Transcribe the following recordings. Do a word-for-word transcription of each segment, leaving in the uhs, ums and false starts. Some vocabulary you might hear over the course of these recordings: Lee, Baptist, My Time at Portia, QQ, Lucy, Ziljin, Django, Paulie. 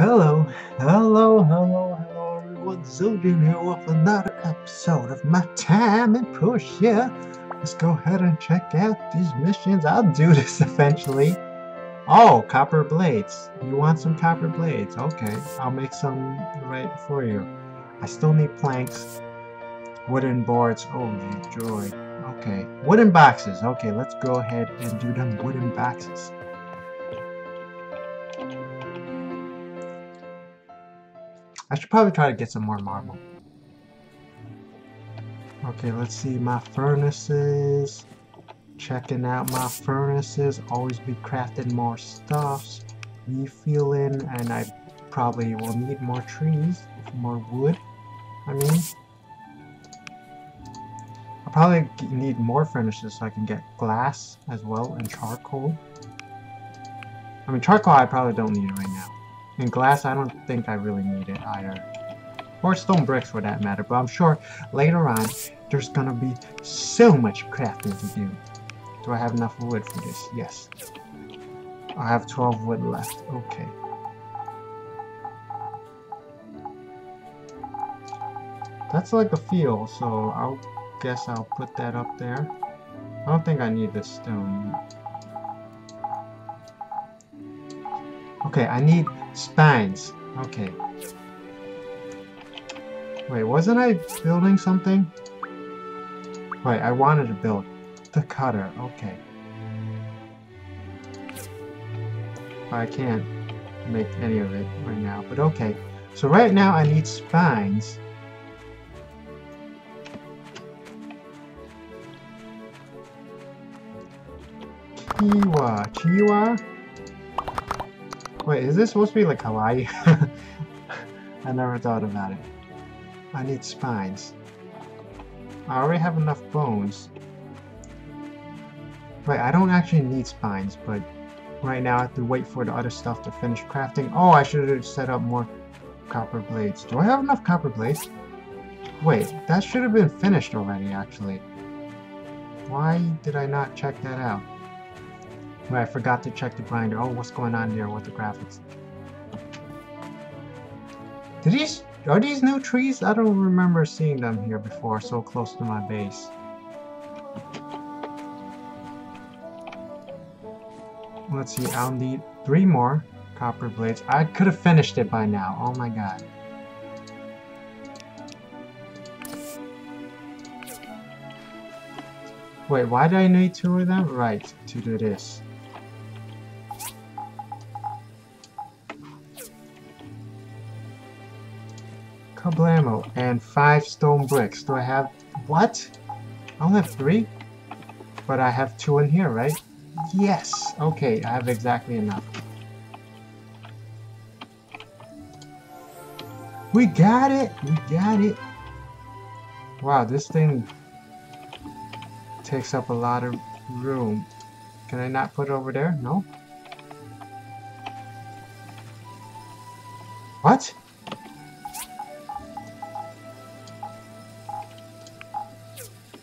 Hello, hello, hello, hello everyone, Ziljin here with another episode of My Time at Portia. Let's go ahead and check out these missions. I'll do this eventually. Oh, copper blades. You want some copper blades? Okay, I'll make some right for you. I still need planks, wooden boards, oh gee, joy. Okay, wooden boxes. Okay, let's go ahead and do them wooden boxes. I should probably try to get some more marble. Okay, let's see my furnaces. Checking out my furnaces. Always be crafting more stuffs. Refueling, and I probably will need more trees, more wood. I mean, I probably need more furnaces so I can get glass as well and charcoal. I mean, charcoal I probably don't need right now. And glass, I don't think I really need it either. Or stone bricks for that matter, but I'm sure later on there's gonna be so much crafting to do. Do I have enough wood for this? Yes. I have twelve wood left. Okay. That's like a field, so I'll guess I'll put that up there. I don't think I need this stone. Okay, I need spines. Okay. Wait, wasn't I building something? Wait, I wanted to build the cutter. Okay. I can't make any of it right now, but okay. So right now I need spines. Kiwa. Kiwa? Wait, is this supposed to be like Hawaii? I never thought about it. I need spines. I already have enough bones. Wait, I don't actually need spines, but right now I have to wait for the other stuff to finish crafting. Oh, I should have set up more copper blades. Do I have enough copper blades? Wait, that should have been finished already, actually. Why did I not check that out? I forgot to check the grinder. Oh, what's going on there with the graphics? Do these, are these new trees? I don't remember seeing them here before, so close to my base. Let's see, I'll need three more copper blades. I could have finished it by now. Oh my god. Wait, why do I need two of them? Right, to do this. Kablamo and five stone bricks. Do I have what? I only have three, but I have two in here, right? Yes. Okay, I have exactly enough. We got it. We got it. Wow, this thing takes up a lot of room. Can I not put it over there? No. What?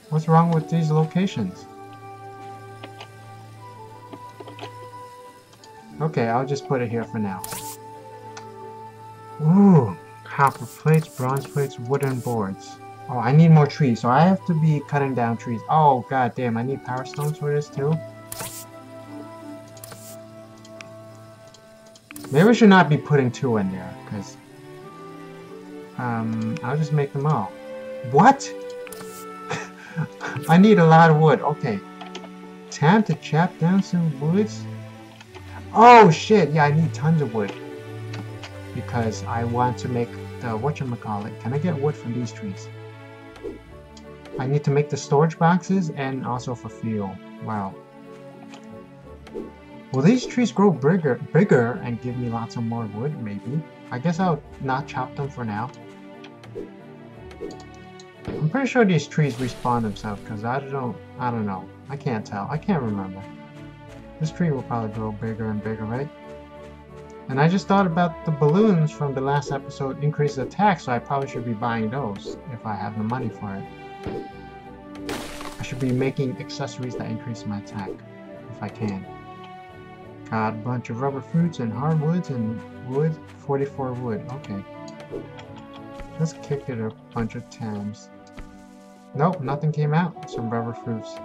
What's wrong with these locations? Okay, I'll just put it here for now. Ooh, copper plates, bronze plates, wooden boards. Oh, I need more trees, so I have to be cutting down trees. Oh, god damn, I need power stones for this too. Maybe we should not be putting two in there, because um, I'll just make them all. What? I need a lot of wood. Okay. Time to chop down some woods. Oh shit, yeah, I need tons of wood. Because I want to make the whatchamacallit. Can I get wood from these trees? I need to make the storage boxes and also for fuel. Wow. Will these trees grow bigger bigger and give me lots of more wood, maybe? I guess I'll not chop them for now. I'm pretty sure these trees respawn themselves because I don't I don't know. I can't tell. I can't remember. This tree will probably grow bigger and bigger, right? And I just thought about the balloons from the last episode increase attack, so I probably should be buying those if I have the money for it. I should be making accessories that increase my attack if I can. Got a bunch of rubber fruits and hardwoods and wood, forty-four wood, okay. Let's kick it a bunch of times. Nope, nothing came out. Some rubber fruits.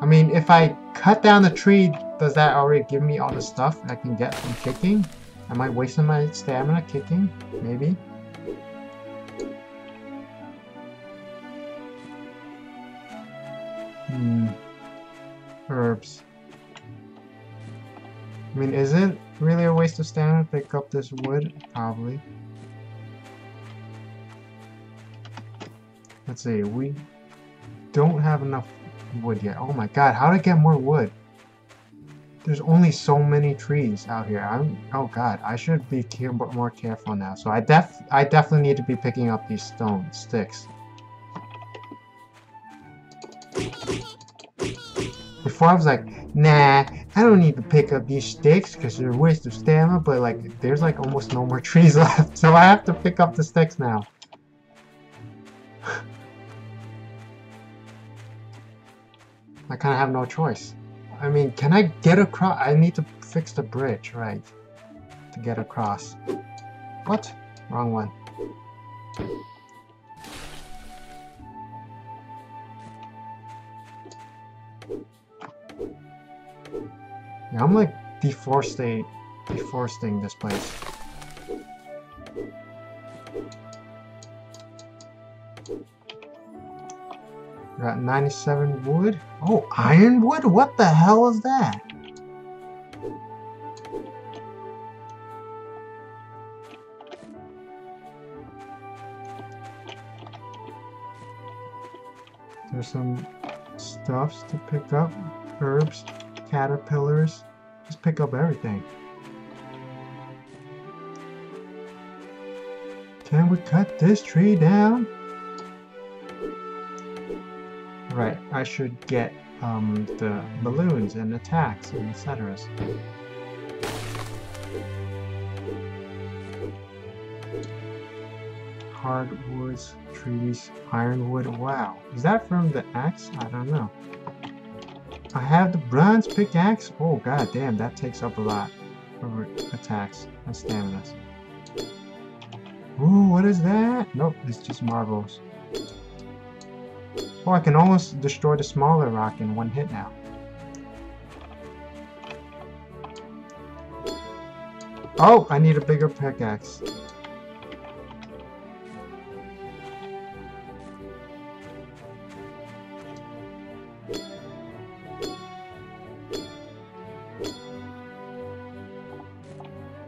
I mean, if I cut down the tree, does that already give me all the stuff I can get from kicking? Am I wasting my stamina kicking? Maybe. Hmm. Herbs. I mean, is it really a waste of stamina to pick up this wood? Probably. Let's see, we don't have enough wood yet. Oh my god, how to get more wood? There's only so many trees out here. I'm, oh god, I should be care more careful now. So I def I definitely need to be picking up these stone sticks. Before I was like, nah, I don't need to pick up these sticks because they're a waste of stamina, but like there's like almost no more trees left. So I have to pick up the sticks now. I kind of have no choice. I mean, can I get across? I need to fix the bridge, right? To get across. What? Wrong one. Yeah, I'm like deforesting, deforesting this place. Got ninety-seven wood. Oh, ironwood? What the hell is that? There's some stuffs to pick up. Herbs, caterpillars. Just pick up everything. Can we cut this tree down? Right, I should get um, the balloons and attacks and et cetera. Hardwoods, trees, ironwood. Wow, is that from the axe? I don't know. I have the bronze pickaxe. Oh god damn, that takes up a lot for attacks and stamina. Ooh, what is that? Nope, it's just marbles. Oh, I can almost destroy the smaller rock in one hit now. Oh, I need a bigger pickaxe.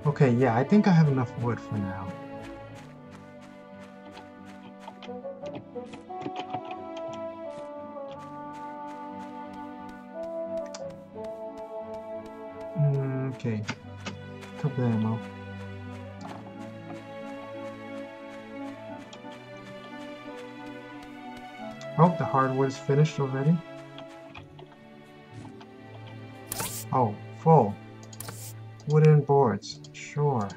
Okay, yeah, I think I have enough wood for now. Okay, couple ammo. Oh, the hardwood is finished already. Oh, full. Wooden boards. Sure,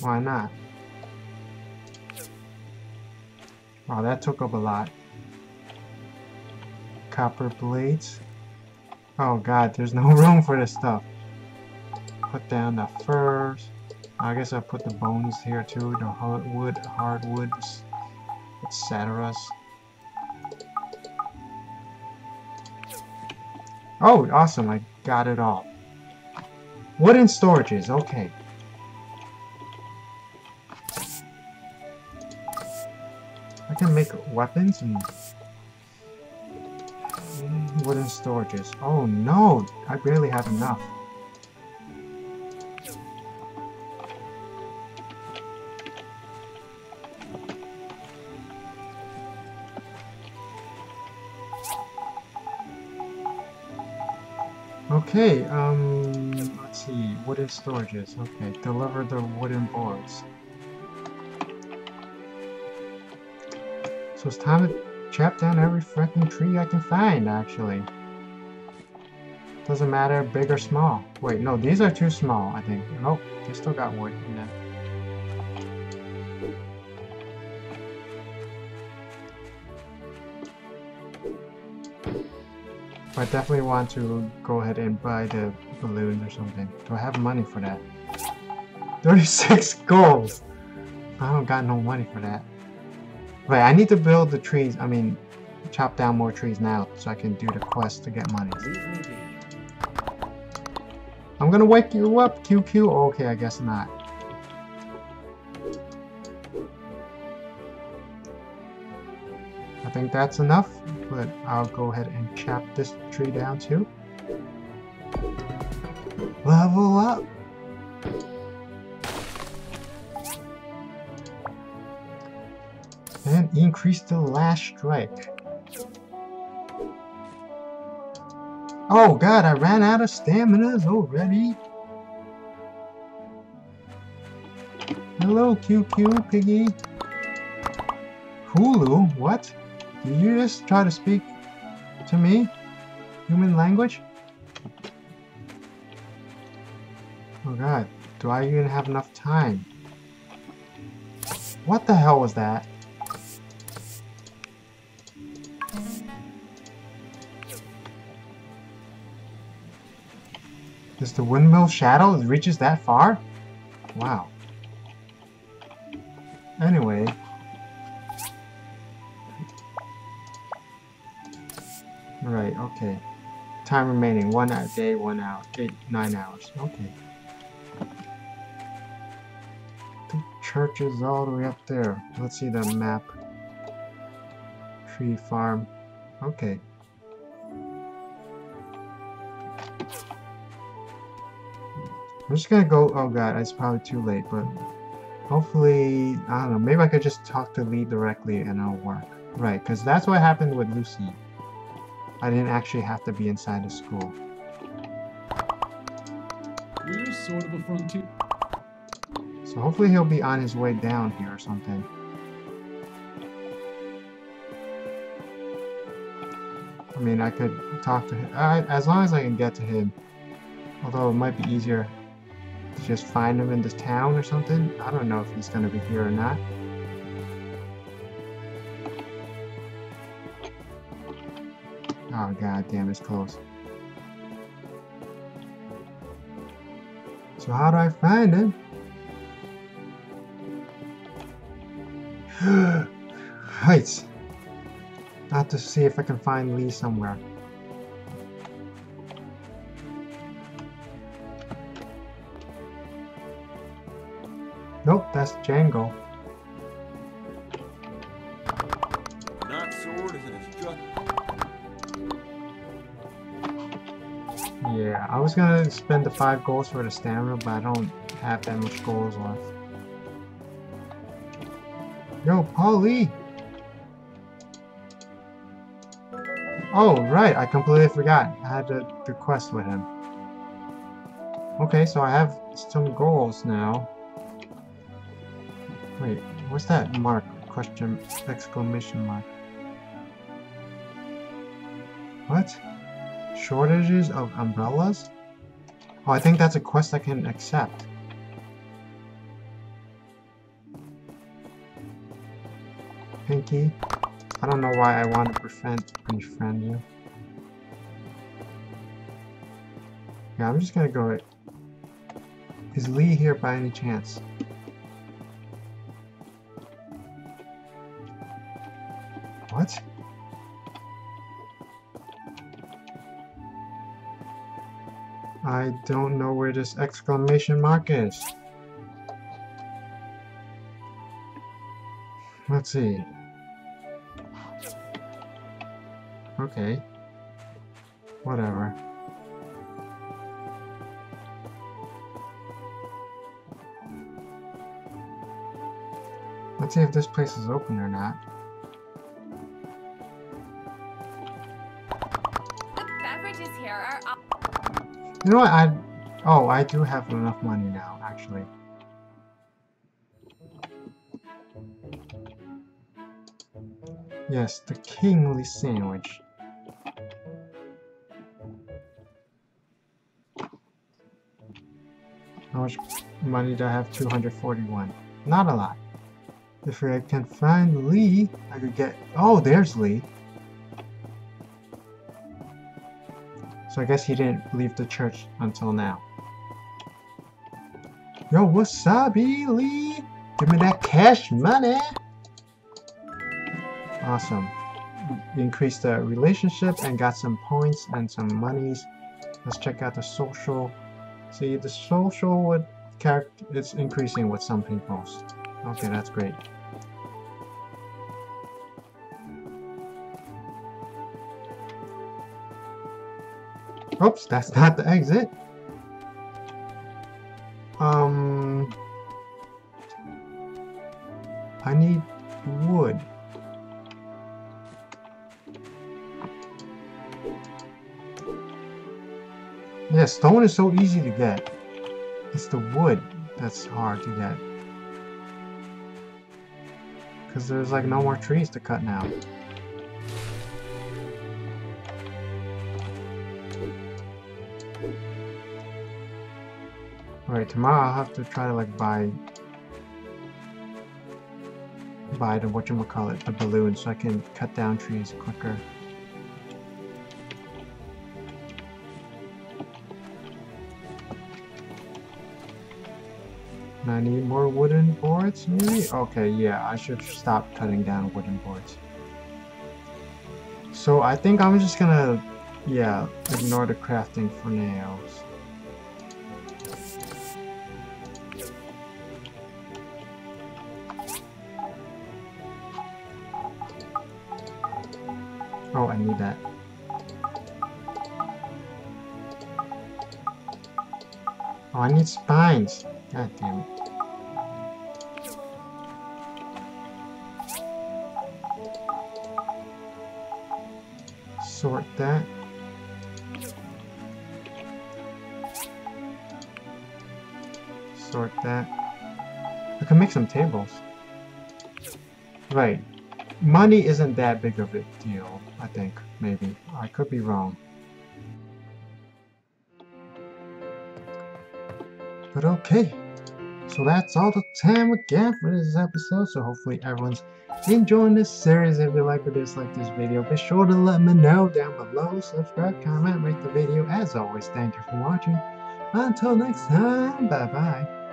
why not? Wow, that took up a lot. Copper blades. Oh god, there's no room for this stuff. Put down the furs. I guess I'll put the bones here too, the hardwood, hardwoods, et cetera. Oh, awesome, I got it all. Wooden storages, okay. I can make weapons and wooden storages. Oh no, I barely have enough. Okay, um, let's see, wooden storages, okay, deliver the wooden boards. So it's time to chop down every freaking tree I can find, actually. Doesn't matter, big or small. Wait, no, these are too small, I think. Nope, they still got wood in them. I definitely want to go ahead and buy the balloon or something. Do I have money for that? thirty-six goals! I don't got no money for that. Wait, I need to build the trees. I mean, chop down more trees now so I can do the quest to get money. I'm gonna wake you up, Q Q. Oh, okay, I guess not. I think that's enough, but I'll go ahead and chop this tree down too. Level up! And increase the last strike. Oh god, I ran out of staminas already. Hello, Q Q Piggy. Hulu? What? Did you just try to speak to me? Human language? Oh god, do I even have enough time? What the hell was that? Does the windmill shadow reaches that far? Wow. Anyway. Right, okay. Time remaining. One day, one hour. Eight, nine hours. Okay. The church is all the way up there. Let's see the map. Tree farm. Okay. I'm just gonna go. Oh god, it's probably too late, but hopefully, I don't know, maybe I could just talk to Lee directly and it'll work. Right, because that's what happened with Lucy. I didn't actually have to be inside the school. We're sort of a frontier. So hopefully he'll be on his way down here or something. I mean, I could talk to him. I, as long as I can get to him. Although it might be easier to just find him in this town or something. I don't know if he's going to be here or not. Oh god damn, it's close. So how do I find him? Heights! I have to see if I can find Lee somewhere. Nope, that's Django. Not sword is an instructor. Yeah, I was gonna spend the five goals for the stamina, but I don't have that much goals left. Yo, Paulie! Oh right, I completely forgot. I had to do quest with him. Okay, so I have some goals now. Wait, what's that mark? Question, exclamation mark. What? Shortages of umbrellas? Oh, I think that's a quest I can accept. Pinky, I don't know why I want to befriend, befriend you. Yeah, I'm just gonna go it. Is Lee here by any chance? What? I don't know where this exclamation mark is. Let's see. Okay. Whatever. Let's see if this place is open or not. You know what, I... Oh, I do have enough money now, actually. Yes, the kingly sandwich. How much money do I have? two hundred forty-one. Not a lot. If I can find Lee, I could get... Oh, there's Lee. So I guess he didn't leave the church until now. Yo, wasabi, Lee! Give me that cash money! Awesome. Increased the relationship and got some points and some monies. Let's check out the social. See, the social with character, it's increasing with some people. Okay, that's great. Oops, that's not the exit. Um, I need wood. Yeah, stone is so easy to get. It's the wood that's hard to get. Because there's like no more trees to cut now. Alright, tomorrow I'll have to try to like buy buy the whatchamacallit, the balloon, so I can cut down trees quicker. I need more wooden boards, maybe? Okay, yeah, I should stop cutting down wooden boards. So I think I'm just gonna, yeah, ignore the crafting for nails. Oh, I need that. Oh, I need spines. God damn it. Sort that. Sort that. I can make some tables. Right. Money isn't that big of a deal, I think. Maybe. I could be wrong. But okay. So that's all the time we got for this episode, so hopefully everyone's enjoying this series. If you like or dislike this video, be sure to let me know down below. Subscribe, comment, rate the video. As always, thank you for watching. Until next time, bye bye.